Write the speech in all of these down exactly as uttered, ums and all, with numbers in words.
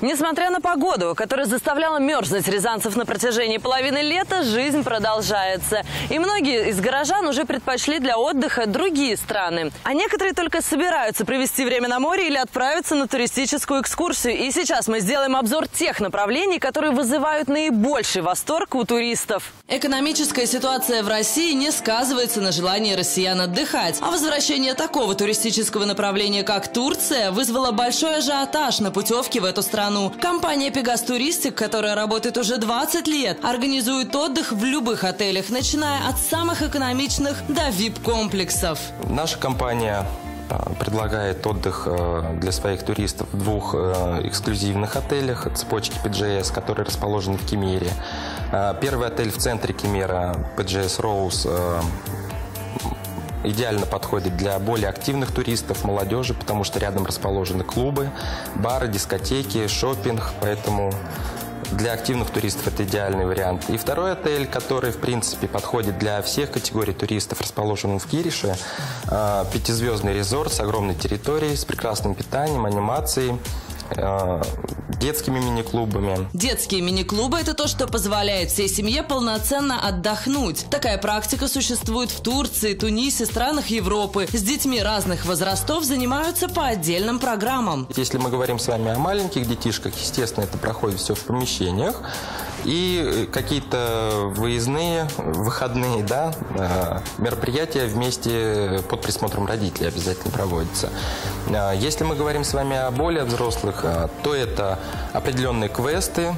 Несмотря на погоду, которая заставляла мерзнуть рязанцев на протяжении половины лета, жизнь продолжается. И многие из горожан уже предпочли для отдыха другие страны. А некоторые только собираются провести время на море или отправиться на туристическую экскурсию. И сейчас мы сделаем обзор тех направлений, которые вызывают наибольший восторг у туристов. Экономическая ситуация в России не сказывается на желании россиян отдыхать. А возвращение такого туристического направления, как Турция, вызвало большой ажиотаж на путевки в эту страну. Компания «Пегас Туристик», которая работает уже двадцать лет, организует отдых в любых отелях, начиная от самых экономичных до ви ай пи-комплексов. Наша компания предлагает отдых для своих туристов в двух эксклюзивных отелях цепочки пи джи эс, которые расположены в Кемере. Первый отель в центре Кемера, пи джи эс Rose, идеально подходит для более активных туристов, молодежи, потому что рядом расположены клубы, бары, дискотеки, шопинг, поэтому для активных туристов это идеальный вариант. И второй отель, который, в принципе, подходит для всех категорий туристов, расположен в Кирише. Пятизвездный резорт с огромной территорией, с прекрасным питанием, анимацией, детскими мини-клубами. Детские мини-клубы – это то, что позволяет всей семье полноценно отдохнуть. Такая практика существует в Турции, Тунисе, странах Европы. С детьми разных возрастов занимаются по отдельным программам. Если мы говорим с вами о маленьких детишках, естественно, это проходит все в помещениях. И какие-то выездные, выходные, да, мероприятия вместе под присмотром родителей обязательно проводятся. Если мы говорим с вами о более взрослых, то это определенные квесты,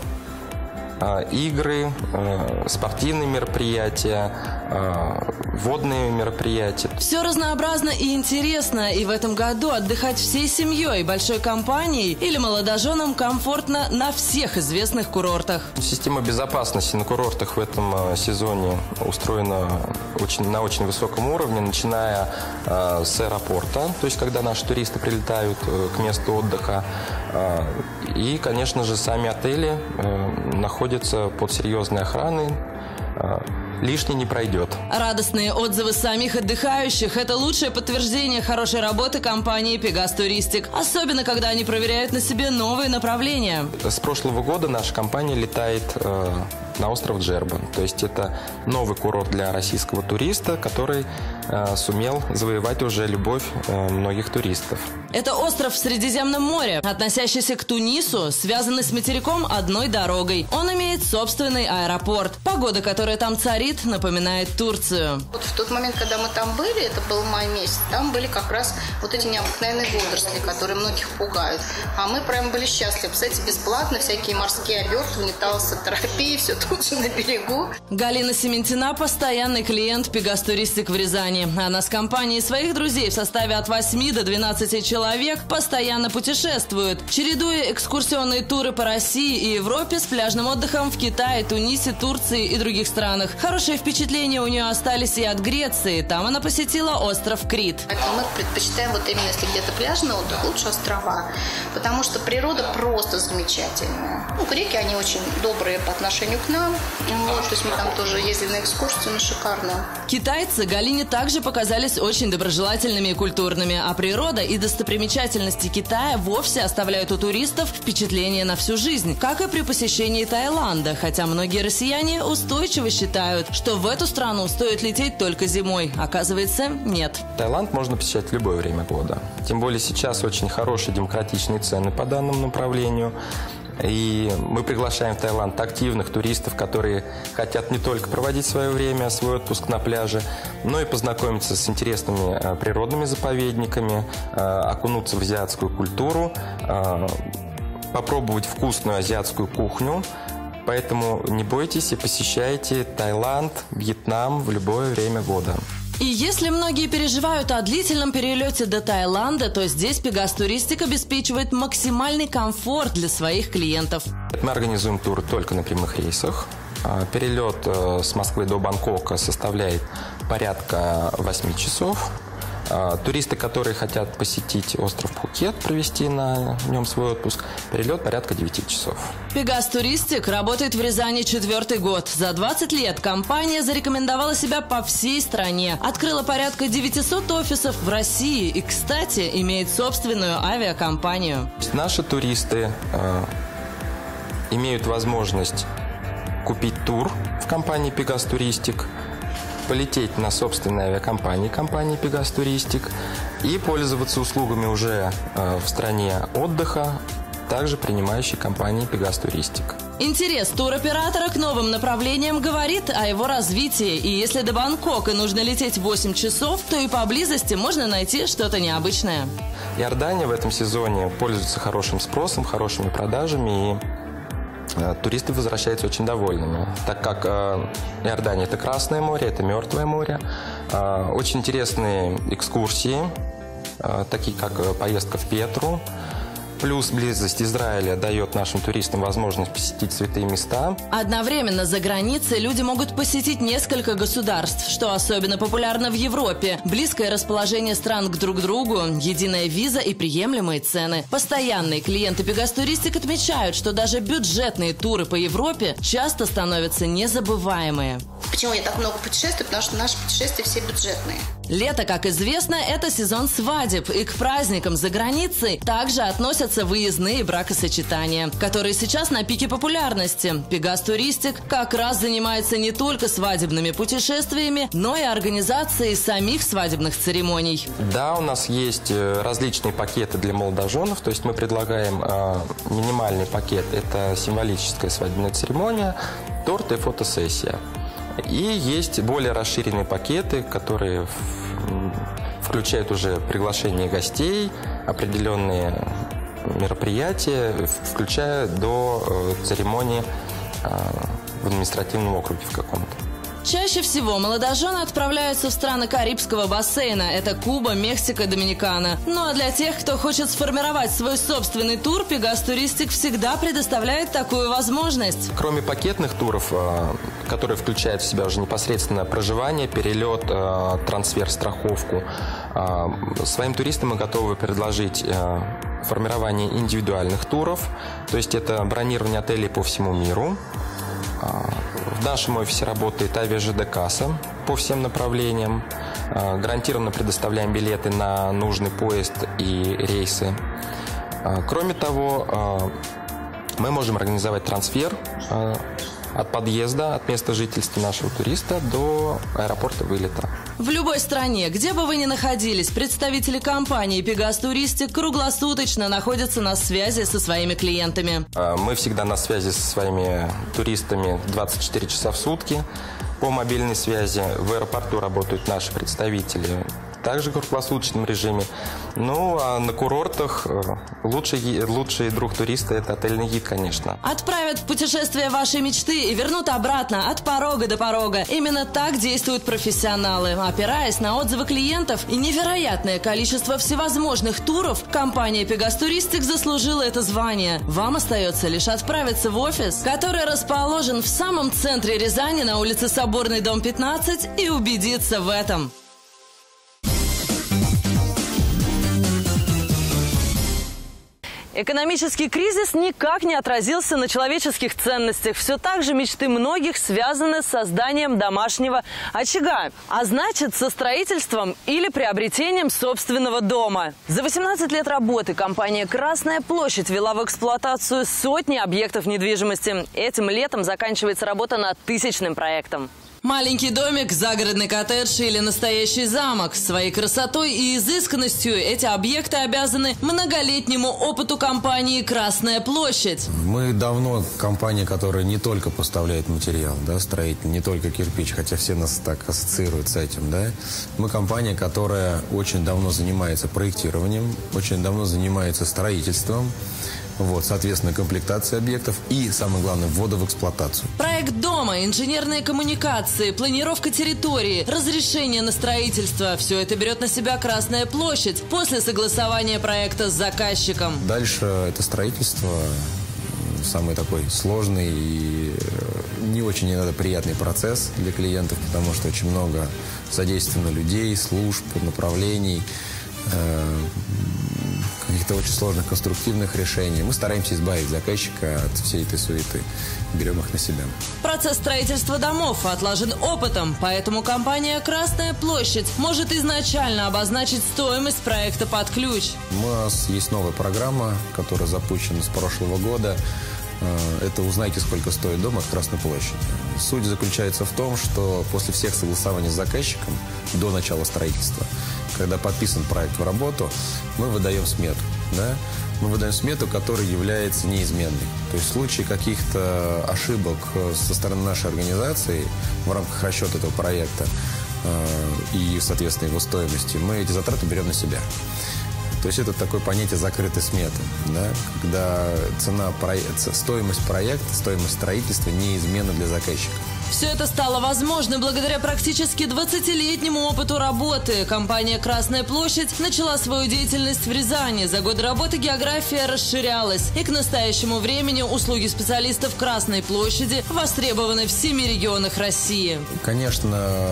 игры, спортивные мероприятия, водные мероприятия. Все разнообразно и интересно. И в этом году отдыхать всей семьей, большой компанией или молодоженам комфортно на всех известных курортах. Система безопасности на курортах в этом сезоне устроена очень, на очень высоком уровне, начиная с аэропорта, то есть когда наши туристы прилетают к месту отдыха. И, конечно же, сами отели находятся под серьезной охраной. Лишний не пройдет. Радостные отзывы самих отдыхающих – это лучшее подтверждение хорошей работы компании «Пегас Туристик», особенно когда они проверяют на себе новые направления. С прошлого года наша компания летает э, на остров Джербан. То есть это новый курорт для российского туриста, который э, сумел завоевать уже любовь э, многих туристов. Это остров в Средиземном море, относящийся к Тунису, связанный с материком одной дорогой. Он имеет собственный аэропорт. Погода, которая там царит, напоминает Турцию. Вот в тот момент, когда мы там были, это был май месяц, там были как раз вот эти необыкновенные водоросли, которые многих пугают. А мы прям были счастливы. Кстати, бесплатно всякие морские оберты, унитаз-терапии, все тут же на берегу. Галина Сементина – постоянный клиент «Пегас Туристик» в Рязани. Она с компанией своих друзей в составе от восьми до двенадцати человек постоянно путешествует, чередуя экскурсионные туры по России и Европе с пляжным отдыхом в Китае, Тунисе, Турции и других странах. Хорошие впечатления у нее остались и от Греции. Там она посетила остров Крит. Мы предпочитаем, вот именно если где-то пляжный отдых, лучше острова. Потому что природа просто замечательная. Ну, греки, они очень добрые по отношению к нам. Вот, то есть мы там тоже ездили на экскурсию, но шикарно. Китайцы Галине также показались очень доброжелательными и культурными. А природа и достопримечательности Китая вовсе оставляют у туристов впечатление на всю жизнь. Как и при посещении Таиланда. Хотя многие россияне устойчиво считают, что в эту страну стоит лететь только зимой. Оказывается, нет. Таиланд можно посещать в любое время года. Тем более сейчас очень хорошие демократичные цены по данному направлению. И мы приглашаем в Таиланд активных туристов, которые хотят не только проводить свое время, свой отпуск на пляже, но и познакомиться с интересными природными заповедниками, окунуться в азиатскую культуру, попробовать вкусную азиатскую кухню. Поэтому не бойтесь и посещайте Таиланд, Вьетнам в любое время года. И если многие переживают о длительном перелете до Таиланда, то здесь «Пегас Туристик» обеспечивает максимальный комфорт для своих клиентов. Мы организуем тур только на прямых рейсах. Перелет с Москвы до Бангкока составляет порядка восьми часов. Туристы, которые хотят посетить остров Пхукет, провести на нем свой отпуск, перелет порядка девяти часов. «Пегас Туристик» работает в Рязани четвертый год. За двадцать лет компания зарекомендовала себя по всей стране. Открыла порядка девятисот офисов в России и, кстати, имеет собственную авиакомпанию. Наши туристы имеют возможность купить тур в компании «Пегас Туристик», полететь на собственной авиакомпании компании «Пегас Туристик» и пользоваться услугами уже в стране отдыха, также принимающей компании «Пегас Туристик». Интерес туроператора к новым направлениям говорит о его развитии. И если до Бангкока нужно лететь восемь часов, то и поблизости можно найти что-то необычное. Иордания в этом сезоне пользуется хорошим спросом, хорошими продажами, и э, туристы возвращаются очень довольными, так как э, Иордания – это Красное море, это Мертвое море. Э, очень интересные экскурсии, э, такие как поездка в Петру. Плюс близость Израиля дает нашим туристам возможность посетить святые места. Одновременно за границей люди могут посетить несколько государств, что особенно популярно в Европе. Близкое расположение стран к друг другу, единая виза и приемлемые цены. Постоянные клиенты «Пегас Туристик» отмечают, что даже бюджетные туры по Европе часто становятся незабываемые. Почему я так много путешествую? Потому что наши путешествия все бюджетные. Лето, как известно, это сезон свадеб, и к праздникам за границей также относятся выездные бракосочетания, которые сейчас на пике популярности. «Пегас Туристик» как раз занимается не только свадебными путешествиями, но и организацией самих свадебных церемоний. Да, у нас есть различные пакеты для молодоженов, то есть мы предлагаем э, минимальный пакет – это символическая свадебная церемония, торт и фотосессия. И есть более расширенные пакеты, которые включают уже приглашение гостей, определенные мероприятия, включая до церемонии в административном округе в каком-то. Чаще всего молодожены отправляются в страны Карибского бассейна. Это Куба, Мексика, Доминикана. Ну а для тех, кто хочет сформировать свой собственный тур, «Пегас Туристик» всегда предоставляет такую возможность. Кроме пакетных туров, которые включают в себя уже непосредственно проживание, перелет, трансфер, страховку, своим туристам мы готовы предложить формирование индивидуальных туров. То есть это бронирование отелей по всему миру. В нашем офисе работает авиа-ЖД-касса по всем направлениям. Гарантированно предоставляем билеты на нужный поезд и рейсы. Кроме того, мы можем организовать трансфер от подъезда, от места жительства нашего туриста до аэропорта вылета. В любой стране, где бы вы ни находились, представители компании «Пегас Туристик» круглосуточно находятся на связи со своими клиентами. Мы всегда на связи со своими туристами двадцать четыре часа в сутки. По мобильной связи в аэропорту работают наши представители, также в круглосуточном режиме. Ну, а на курортах лучший, лучший друг туриста – это отельный гид, конечно. Отправят в путешествие вашей мечты и вернут обратно от порога до порога. Именно так действуют профессионалы. Опираясь на отзывы клиентов и невероятное количество всевозможных туров, компания «Пегас Туристик» заслужила это звание. Вам остается лишь отправиться в офис, который расположен в самом центре Рязани на улице Соборный, дом пятнадцать, и убедиться в этом. Экономический кризис никак не отразился на человеческих ценностях. Все так же мечты многих связаны с созданием домашнего очага, а значит, со строительством или приобретением собственного дома. За восемнадцать лет работы компания «Красная площадь» ввела в эксплуатацию сотни объектов недвижимости. Этим летом заканчивается работа над тысячным проектом. Маленький домик, загородный коттедж или настоящий замок. Своей красотой и изысканностью эти объекты обязаны многолетнему опыту компании «Красная площадь». Мы давно компания, которая не только поставляет материал, да, строительный, не только кирпич, хотя все нас так ассоциируют с этим, да. Мы компания, которая очень давно занимается проектированием, очень давно занимается строительством. Вот, соответственно, комплектация объектов и, самое главное, ввода в эксплуатацию. Проект дома, инженерные коммуникации, планировка территории, разрешение на строительство – все это берет на себя «Красная площадь» после согласования проекта с заказчиком. Дальше это строительство, самый такой сложный и не очень иногда приятный процесс для клиентов, потому что очень много задействовано людей, служб, направлений, каких-то очень сложных конструктивных решений. Мы стараемся избавить заказчика от всей этой суеты. Берем их на себя. Процесс строительства домов отлажен опытом, поэтому компания «Красная площадь» может изначально обозначить стоимость проекта под ключ. У нас есть новая программа, которая запущена с прошлого года. Это «Узнайте, сколько стоит дом» от Красной площади. Суть заключается в том, что после всех согласований с заказчиком до начала строительства, когда подписан проект в работу, мы выдаем смету. Да? Мы выдаем смету, которая является неизменной. То есть в случае каких-то ошибок со стороны нашей организации в рамках расчета этого проекта и, соответственно, его стоимости, мы эти затраты берем на себя. То есть это такое понятие закрытой сметы, да? Когда цена, стоимость проекта, стоимость строительства неизменна для заказчика. Все это стало возможно благодаря практически двадцатилетнему опыту работы. Компания «Красная площадь» начала свою деятельность в Рязани. За годы работы география расширялась. И к настоящему времени услуги специалистов «Красной площади» востребованы в семи регионах России. Конечно,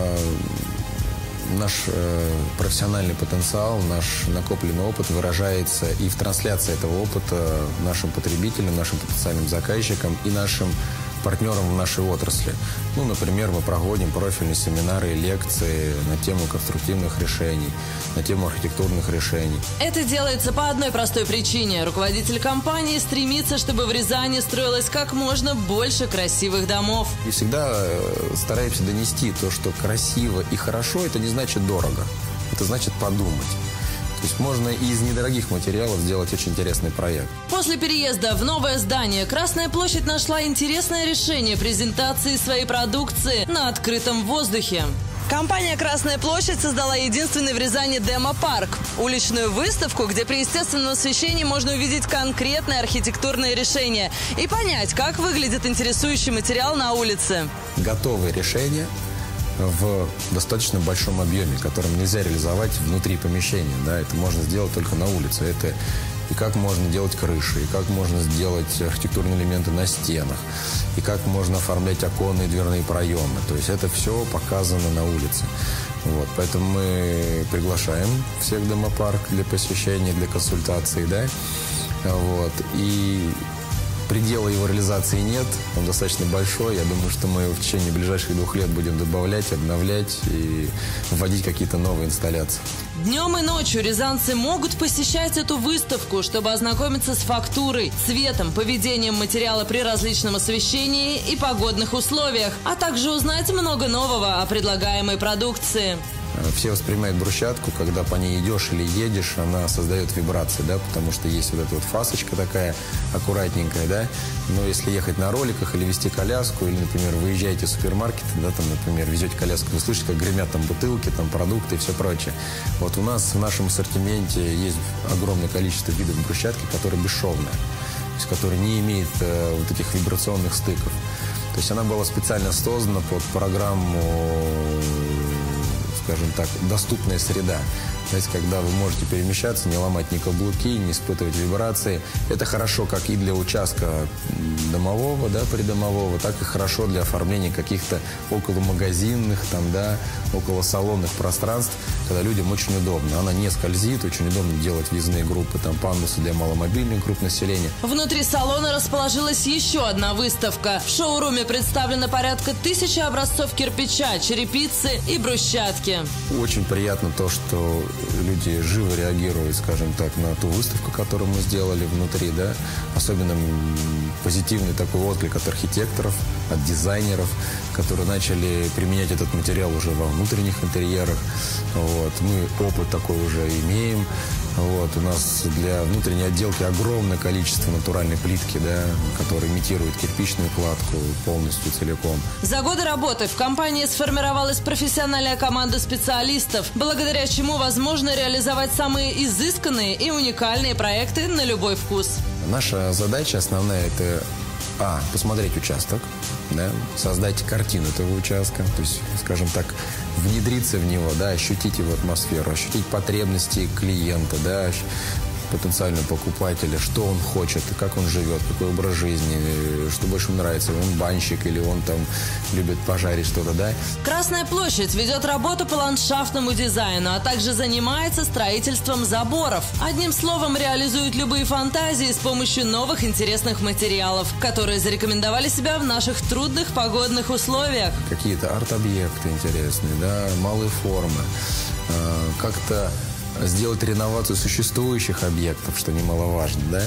наш э, профессиональный потенциал, наш накопленный опыт выражается и в трансляции этого опыта нашим потребителям, нашим потенциальным заказчикам и нашим партнерам в нашей отрасли. Ну, например, мы проводим профильные семинары и лекции на тему конструктивных решений, на тему архитектурных решений. Это делается по одной простой причине. Руководитель компании стремится, чтобы в Рязани строилось как можно больше красивых домов. И всегда стараемся донести то, что красиво и хорошо, это не значит дорого. Это значит подумать. То есть можно и из недорогих материалов сделать очень интересный проект. После переезда в новое здание Красная площадь нашла интересное решение презентации своей продукции на открытом воздухе. Компания «Красная площадь» создала единственный в Рязани демо-парк – уличную выставку, где при естественном освещении можно увидеть конкретные архитектурные решения и понять, как выглядит интересующий материал на улице. Готовые решения в достаточно большом объеме, которым нельзя реализовать внутри помещения. Да, это можно сделать только на улице. Это и как можно делать крыши, и как можно сделать архитектурные элементы на стенах, и как можно оформлять оконные и дверные проемы. То есть это все показано на улице. Вот, поэтому мы приглашаем всех в демопарк для посещения, для консультации. Да? Вот, и предела его реализации нет, он достаточно большой. Я думаю, что мы в течение ближайших двух лет будем добавлять, обновлять и вводить какие-то новые инсталляции. Днем и ночью рязанцы могут посещать эту выставку, чтобы ознакомиться с фактурой, цветом, поведением материала при различном освещении и погодных условиях, а также узнать много нового о предлагаемой продукции. Все воспринимают брусчатку, когда по ней идешь или едешь, она создает вибрации, да, потому что есть вот эта вот фасочка такая аккуратненькая, да, но если ехать на роликах или вести коляску, или, например, выезжаете из супермаркета, да, там, например, везете коляску, вы слышите, как гремят там бутылки, там продукты и все прочее. Вот у нас в нашем ассортименте есть огромное количество видов брусчатки, которая бесшовная, то есть которая не имеет э, вот этих вибрационных стыков. То есть она была специально создана под программу, скажем так, доступная среда. То есть, когда вы можете перемещаться, не ломать ни каблуки, не испытывать вибрации. Это хорошо как и для участка домового, да, придомового, так и хорошо для оформления каких-то околомагазинных, там, да, околосалонных пространств, когда людям очень удобно. Она не скользит, очень удобно делать въездные группы, там, пандусы для маломобильных групп населения. Внутри салона расположилась еще одна выставка. В шоуруме представлено порядка тысячи образцов кирпича, черепицы и брусчатки. Очень приятно то, что люди живо реагируют, скажем так, на ту выставку, которую мы сделали внутри, да. Особенно позитивный такой отклик от архитекторов, от дизайнеров, которые начали применять этот материал уже во внутренних интерьерах. Вот. Мы опыт такой уже имеем. Вот. У нас для внутренней отделки огромное количество натуральной плитки, да, которая имитирует кирпичную кладку полностью, целиком. За годы работы в компании сформировалась профессиональная команда специалистов, благодаря чему возможно реализовать самые изысканные и уникальные проекты на любой вкус. Наша задача основная – это а. посмотреть участок, да, создать картину этого участка, то есть, скажем так, внедриться в него, да, ощутить его атмосферу, ощутить потребности клиента, да, потенциального покупателя, что он хочет, как он живет, какой образ жизни, что больше ему нравится, он банщик или он там любит пожарить что-то, да? Красная площадь ведет работу по ландшафтному дизайну, а также занимается строительством заборов. Одним словом, реализует любые фантазии с помощью новых интересных материалов, которые зарекомендовали себя в наших трудных погодных условиях. Какие-то арт-объекты интересные, да, малые формы, как-то сделать реновацию существующих объектов, что немаловажно, да?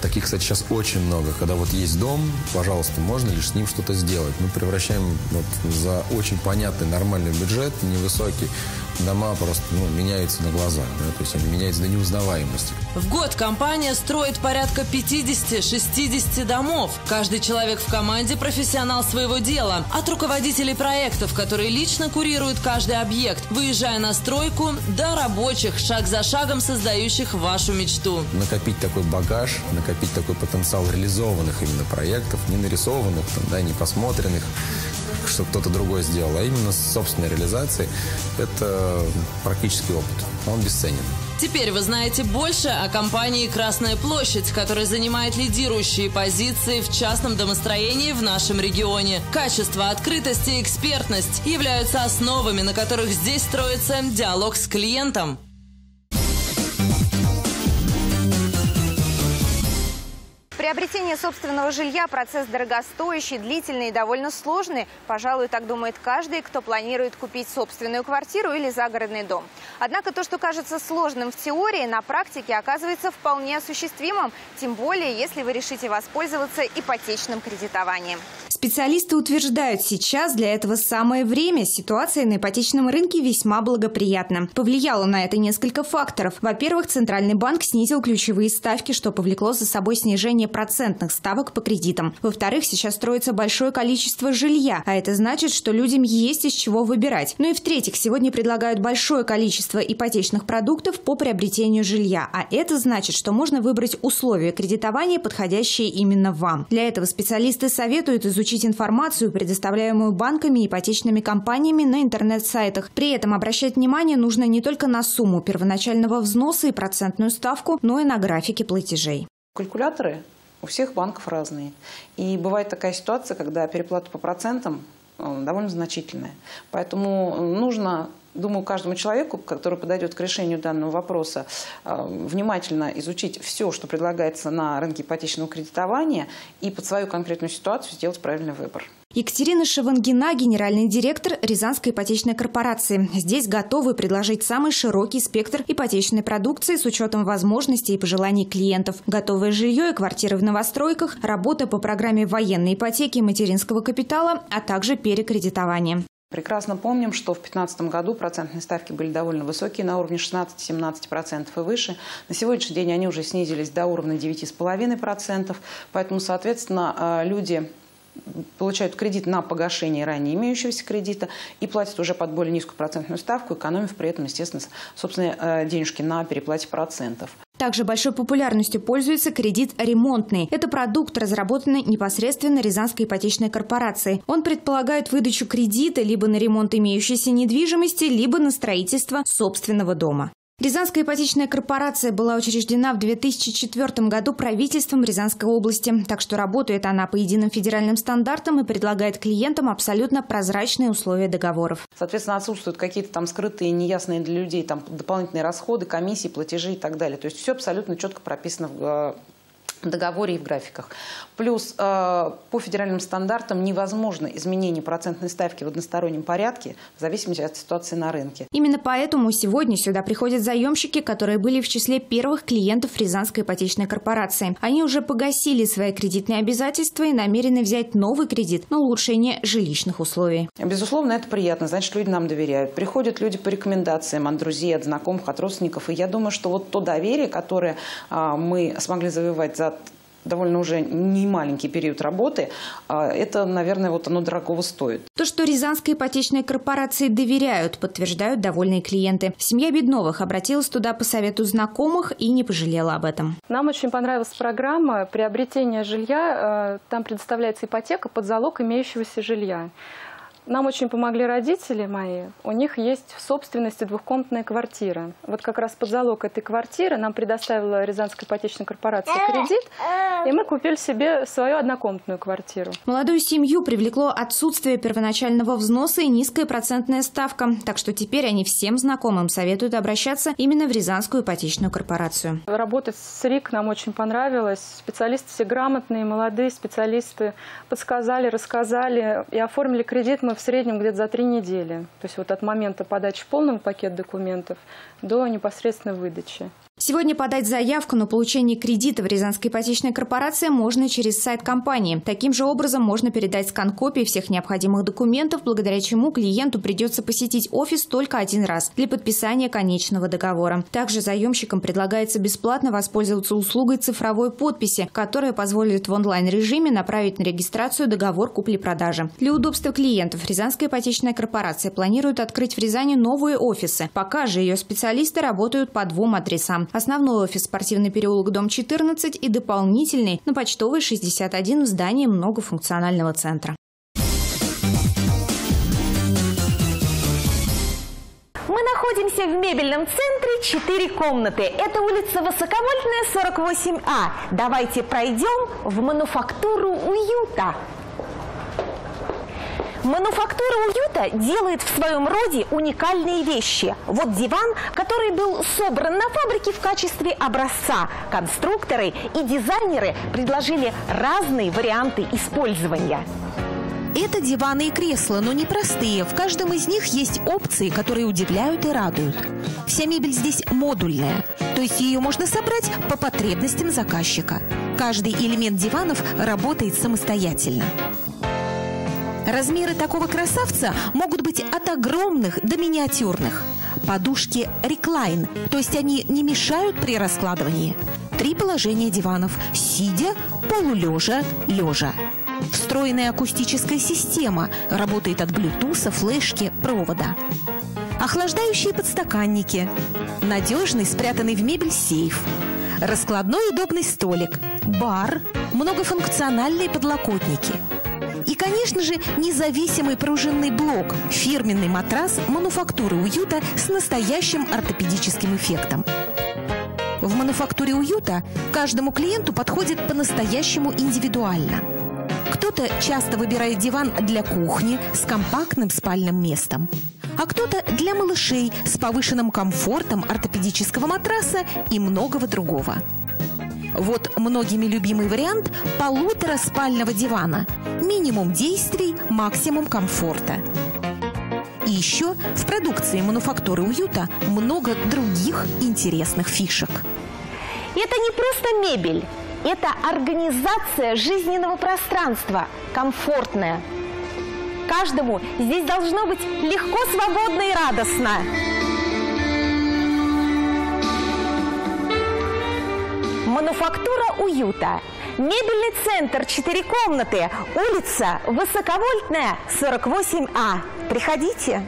Таких, кстати, сейчас очень много. Когда вот есть дом, пожалуйста, можно лишь с ним что-то сделать. Мы превращаем вот за очень понятный, нормальный бюджет, невысокий, дома просто ну, меняются на глазах. Да? То есть они меняются до неузнаваемости. В год компания строит порядка пятидесяти-шестидесяти домов. Каждый человек в команде – профессионал своего дела. От руководителей проектов, которые лично курируют каждый объект, выезжая на стройку, до рабочих, шаг за шагом создающих вашу мечту. Накопить такой багаж, накопить такой потенциал реализованных именно проектов, не нарисованных, там, да, не посмотренных, что кто-то другой сделал, а именно собственной реализации. Это практический опыт. Он бесценен. Теперь вы знаете больше о компании «Красная площадь», которая занимает лидирующие позиции в частном домостроении в нашем регионе. Качество, открытость и экспертность являются основами, на которых здесь строится диалог с клиентом. Приобретение собственного жилья – процесс дорогостоящий, длительный и довольно сложный. Пожалуй, так думает каждый, кто планирует купить собственную квартиру или загородный дом. Однако то, что кажется сложным в теории, на практике оказывается вполне осуществимым, тем более, если вы решите воспользоваться ипотечным кредитованием. Специалисты утверждают, сейчас для этого самое время. Ситуация на ипотечном рынке весьма благоприятна. Повлияло на это несколько факторов. Во-первых, Центральный банк снизил ключевые ставки, что повлекло за собой снижение процентных ставок по кредитам. Во-вторых, сейчас строится большое количество жилья, а это значит, что людям есть из чего выбирать. Ну и в-третьих, сегодня предлагают большое количество ипотечных продуктов по приобретению жилья, а это значит, что можно выбрать условия кредитования, подходящие именно вам. Для этого специалисты советуют изучить информацию, предоставляемую банками и ипотечными компаниями на интернет-сайтах. При этом обращать внимание нужно не только на сумму первоначального взноса и процентную ставку, но и на графики платежей. Калькуляторы у всех банков разные. И бывает такая ситуация, когда переплата по процентам довольно значительная. Поэтому нужно, думаю, каждому человеку, который подойдет к решению данного вопроса, внимательно изучить все, что предлагается на рынке ипотечного кредитования, и под свою конкретную ситуацию сделать правильный выбор. Екатерина Шевангина, генеральный директор Рязанской ипотечной корпорации. Здесь готовы предложить самый широкий спектр ипотечной продукции с учетом возможностей и пожеланий клиентов. Готовое жилье и квартиры в новостройках, работа по программе военной ипотеки и материнского капитала, а также перекредитование. Прекрасно помним, что в две тысячи пятнадцатом году процентные ставки были довольно высокие, на уровне шестнадцати-семнадцати процентов и выше. На сегодняшний день они уже снизились до уровня девяти с половиной процентов, поэтому, соответственно, люди получают кредит на погашение ранее имеющегося кредита и платят уже под более низкую процентную ставку, экономив при этом, естественно, собственные денежки на переплате процентов. Также большой популярностью пользуется кредит ремонтный. Это продукт, разработанный непосредственно Рязанской ипотечной корпорацией. Он предполагает выдачу кредита либо на ремонт имеющейся недвижимости, либо на строительство собственного дома. Рязанская ипотечная корпорация была учреждена в две тысячи четвёртом году правительством Рязанской области. Так что работает она по единым федеральным стандартам и предлагает клиентам абсолютно прозрачные условия договоров. Соответственно, отсутствуют какие-то там скрытые, неясные для людей там дополнительные расходы, комиссии, платежи и так далее. То есть все абсолютно четко прописано в договоре и в графиках. Плюс э, по федеральным стандартам невозможно изменение процентной ставки в одностороннем порядке в зависимости от ситуации на рынке. Именно поэтому сегодня сюда приходят заемщики, которые были в числе первых клиентов Рязанской ипотечной корпорации. Они уже погасили свои кредитные обязательства и намерены взять новый кредит на улучшение жилищных условий. Безусловно, это приятно. Значит, люди нам доверяют. Приходят люди по рекомендациям от друзей, от знакомых, от родственников. И я думаю, что вот то доверие, которое э, мы смогли завоевать за довольно уже не маленький период работы, это, наверное, вот оно дорогого стоит. То, что Рязанской ипотечной корпорации доверяют, подтверждают довольные клиенты. Семья Бедновых обратилась туда по совету знакомых и не пожалела об этом. Нам очень понравилась программа приобретения жилья. Там предоставляется ипотека под залог имеющегося жилья. Нам очень помогли родители мои. У них есть в собственности двухкомнатная квартира. Вот как раз под залог этой квартиры нам предоставила Рязанская ипотечная корпорация кредит, и мы купили себе свою однокомнатную квартиру. Молодую семью привлекло отсутствие первоначального взноса и низкая процентная ставка. Так что теперь они всем знакомым советуют обращаться именно в Рязанскую ипотечную корпорацию. Работать с РИК нам очень понравилось. Специалисты все грамотные, молодые специалисты подсказали, рассказали и оформили кредит мы в среднем где-то за три недели. То есть вот от момента подачи полного пакета документов до непосредственной выдачи. Сегодня подать заявку на получение кредита в Рязанской ипотечной корпорации можно через сайт компании. Таким же образом можно передать скан-копии всех необходимых документов, благодаря чему клиенту придется посетить офис только один раз для подписания конечного договора. Также заемщикам предлагается бесплатно воспользоваться услугой цифровой подписи, которая позволит в онлайн-режиме направить на регистрацию договор купли-продажи. Для удобства клиентов Рязанская ипотечная корпорация планирует открыть в Рязани новые офисы. Пока же ее специалисты работают по двум адресам. Основной офис — Спортивный переулок, дом четырнадцать, и дополнительный на Почтовой шестьдесят один в здании многофункционального центра. Мы находимся в мебельном центре «Четыре комнаты». Это улица Высоковольтная, сорок восемь А. Давайте пройдем в «Мануфактуру уюта». «Мануфактура уюта» делает в своем роде уникальные вещи. Вот диван, который был собран на фабрике в качестве образца. Конструкторы и дизайнеры предложили разные варианты использования. Это диваны и кресла, но не простые. В каждом из них есть опции, которые удивляют и радуют. Вся мебель здесь модульная, то есть ее можно собрать по потребностям заказчика. Каждый элемент диванов работает самостоятельно. Размеры такого красавца могут быть от огромных до миниатюрных. Подушки реклайн, то есть они не мешают при раскладывании. Три положения диванов – сидя, полулежа, лежа. Встроенная акустическая система работает от блютуса, флешки, провода. Охлаждающие подстаканники. Надежный, спрятанный в мебель сейф. Раскладной удобный столик. Бар. Многофункциональные подлокотники. И, конечно же, независимый пружинный блок, фирменный матрас «Мануфактуры уюта» с настоящим ортопедическим эффектом. В «Мануфактуре уюта» каждому клиенту подходит по-настоящему индивидуально. Кто-то часто выбирает диван для кухни с компактным спальным местом, а кто-то для малышей с повышенным комфортом ортопедического матраса и многого другого. Вот многими любимый вариант полутораспального дивана. Минимум действий, максимум комфорта. И еще в продукции «Мануфактуры уюта» много других интересных фишек. Это не просто мебель. Это организация жизненного пространства. Комфортная. Каждому здесь должно быть легко, свободно и радостно. «Мануфактура уюта». Мебельный центр «Четыре комнаты». Улица Высоковольтная, сорок восемь А. Приходите.